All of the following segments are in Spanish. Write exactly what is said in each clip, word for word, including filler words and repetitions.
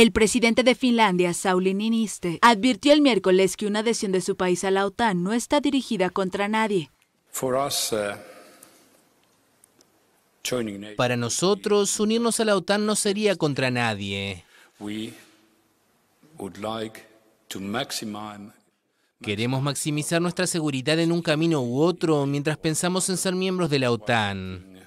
El presidente de Finlandia, Sauli Niinistö, advirtió el miércoles que una adhesión de su país a la OTAN no está dirigida contra nadie. Para nosotros, unirnos a la OTAN no sería contra nadie. Queremos maximizar nuestra seguridad en un camino u otro mientras pensamos en ser miembros de la OTAN.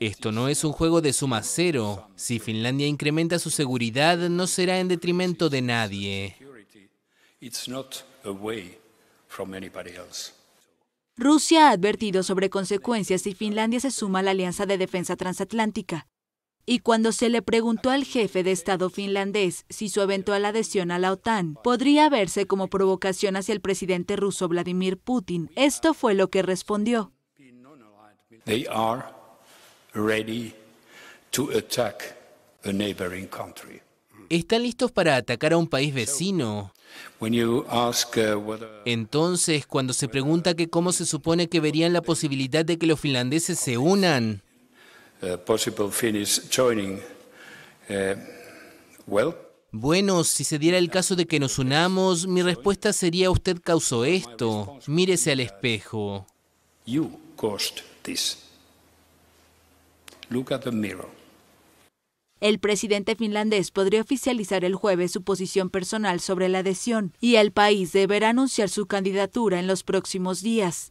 Esto no es un juego de suma cero. Si Finlandia incrementa su seguridad, no será en detrimento de nadie. Rusia ha advertido sobre consecuencias si Finlandia se suma a la Alianza de Defensa Transatlántica. Y cuando se le preguntó al jefe de Estado finlandés si su eventual adhesión a la OTAN podría verse como provocación hacia el presidente ruso Vladimir Putin, esto fue lo que respondió. They are ready to attack a neighboring country. ¿Están listos para atacar a un país vecino? Entonces, cuando se pregunta que cómo se supone que verían la posibilidad de que los finlandeses se unan, bueno, si se diera el caso de que nos unamos, mi respuesta sería: usted causó esto, mírese al espejo. You caused this. Look at the mirror. El presidente finlandés podría oficializar el jueves su posición personal sobre la adhesión y el país deberá anunciar su candidatura en los próximos días.